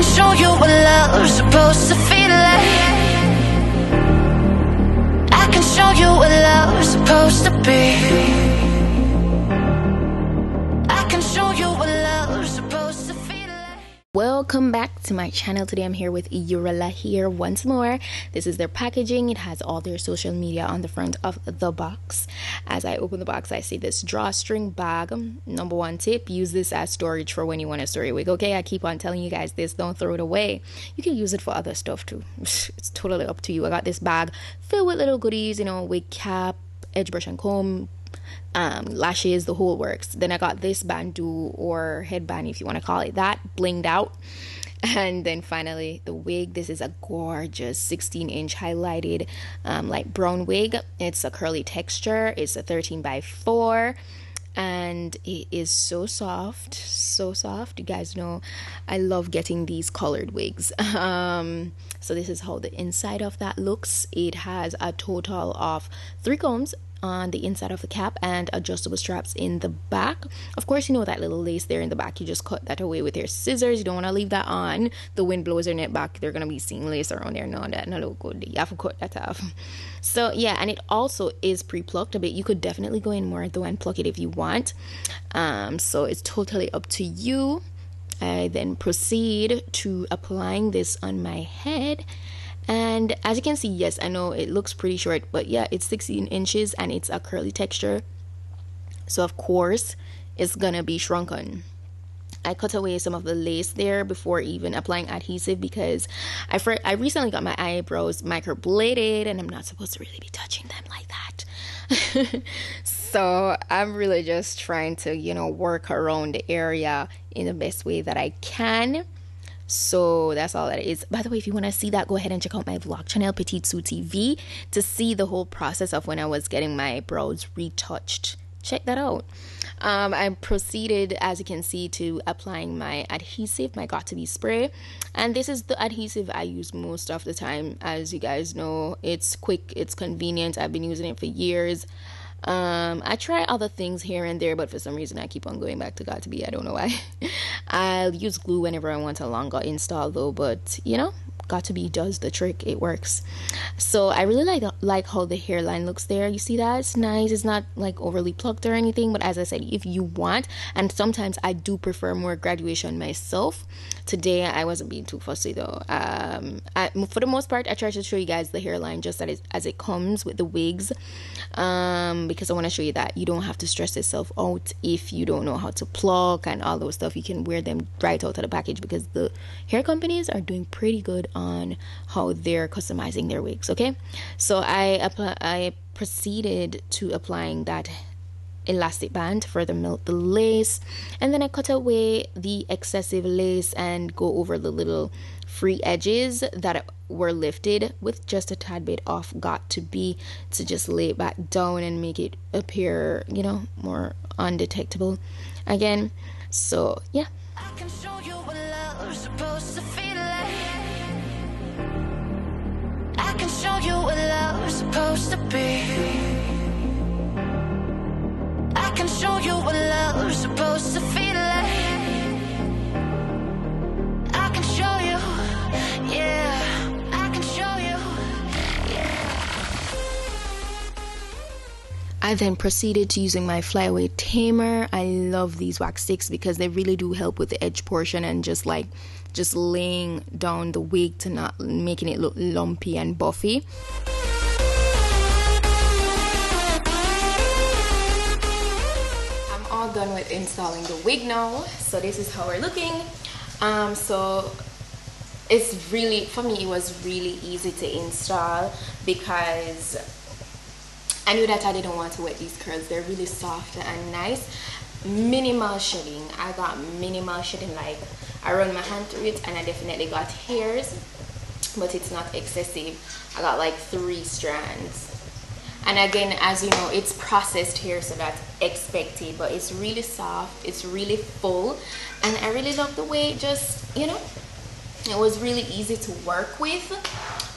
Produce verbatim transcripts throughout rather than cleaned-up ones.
can show you what love's supposed to feel like. I can show you what love's supposed to be. Welcome back to my channel. Today I'm here with Hurela Hair once more. This is their packaging. It has all their social media on the front of the box. As I open the box, I see this drawstring bag. Number one tip, use this as storage for when you want to story wig. Okay, I keep on telling you guys this, don't throw it away. You can use it for other stuff too. It's totally up to you. I got this bag filled with little goodies, you know, wig cap, edge brush and comb, um lashes, the whole works. Then I got this bandeau or headband, if you want to call it that, blinged out. And then finally the wig. This is a gorgeous sixteen inch highlighted um light brown wig. It's a curly texture. It's a thirteen by four and it is so soft, so soft. You guys know I love getting these colored wigs. Um so this is how the inside of that looks. It has a total of three combs on the inside of the cap and adjustable straps in the back. Of course, you know that little lace there in the back, you just cut that away with your scissors. You don't want to leave that on. The wind blows your net back, they're gonna be seeing lace around there. No, that no look good. You have to cut that off. So yeah, and it also is pre-plucked a bit. You could definitely go in more though and pluck it if you want. Um so it's totally up to you. I then proceed to applying this on my head. And as you can see, yes, I know it looks pretty short, but yeah, it's sixteen inches and it's a curly texture. So of course, it's gonna be shrunken. I cut away some of the lace there before even applying adhesive because I, I recently got my eyebrows microbladed and I'm not supposed to really be touching them like that. So I'm really just trying to, you know, work around the area in the best way that I can. So that's all that is. By the way, if you want to see that, go ahead and check out my vlog channel, Petite Sue T V, to see the whole process of when I was getting my brows retouched. Check that out. um I proceeded, as you can see, to applying my adhesive, my got to be spray. And this is the adhesive I use most of the time. As you guys know, it's quick, it's convenient. I've been using it for years. um I try other things here and there, but for some reason I keep on going back to got to be. I don't know why. I'll use glue whenever I want a longer install though, but you know, got to be does the trick. It works. So I really like like how the hairline looks there. You see that? It's nice. It's not like overly plucked or anything, but as I said, if you want, and sometimes I do prefer more graduation myself. Today I wasn't being too fussy though. Um I, for the most part, I try to show you guys the hairline just as it, as it comes with the wigs, um because I want to show you that you don't have to stress yourself out if you don't know how to pluck and all those stuff. You can wear them right out of the package because the hair companies are doing pretty good on how they're customizing their wigs. Okay, so I apply, I proceeded to applying that elastic band to further melt the lace, and then I cut away the excessive lace and go over the little free edges that were lifted with just a tad bit of got to be to just lay it back down and make it appear, you know, more undetectable again. So yeah, I can show you what love's supposed to feel like. I can show you what love's supposed to be. I can show you what love's supposed to feel like. I can show you, yeah. I can show you, yeah. I then proceeded to using my flyaway tamer. I love these wax sticks because they really do help with the edge portion and just like just laying down the wig to not making it look lumpy and buffy. I'm all done with installing the wig now, so this is how we're looking. Um so it's really, for me, it was really easy to install because I knew that I didn't want to wet these curls. They're really soft and nice. Minimal shedding. I got minimal shedding. Like, I run my hand through it and I definitely got hairs, but it's not excessive. I got like three strands. And again, as you know, it's processed hair, so that's expected, but it's really soft, it's really full, and I really love the way it just, you know, it was really easy to work with.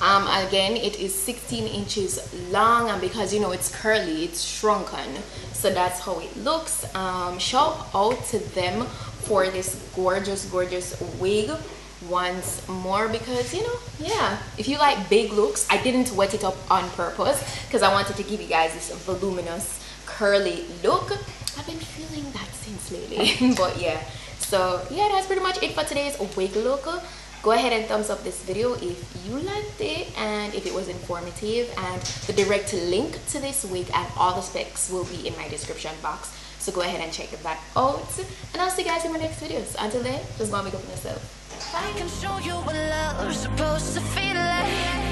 Um again, it is sixteen inches long, and because you know it's curly, it's shrunken, so that's how it looks. Um shout out to them for this gorgeous gorgeous wig. once more, because you know, yeah, if you like big looks, I didn't wet it up on purpose because I wanted to give you guys this voluminous curly look. I've been feeling that since lately. But yeah, so yeah, that's pretty much it for today's wig look. Go ahead and thumbs up this video if you liked it and if it was informative, and the direct link to this wig and all the specs will be in my description box, so go ahead and check that out, and I'll see you guys in my next videos. Until then, just go and make up for yourself. Bye. I can show you what love's supposed to feel like.